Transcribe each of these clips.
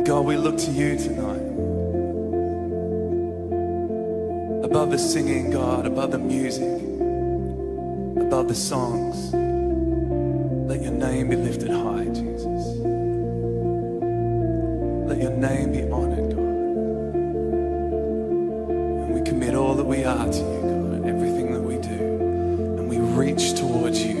And God, we look to you tonight. Above the singing, God, above the music, above the songs, let your name be lifted high, Jesus. Let your name be honored, God. And we commit all that we are to you, God, and everything that we do. And we reach towards you.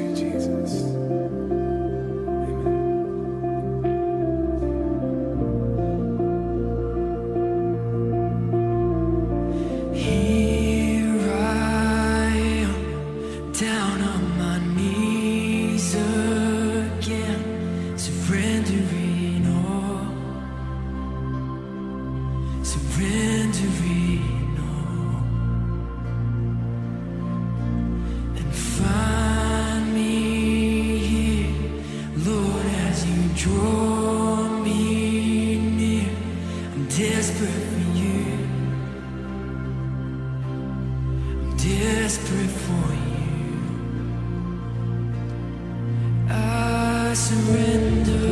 Surrender.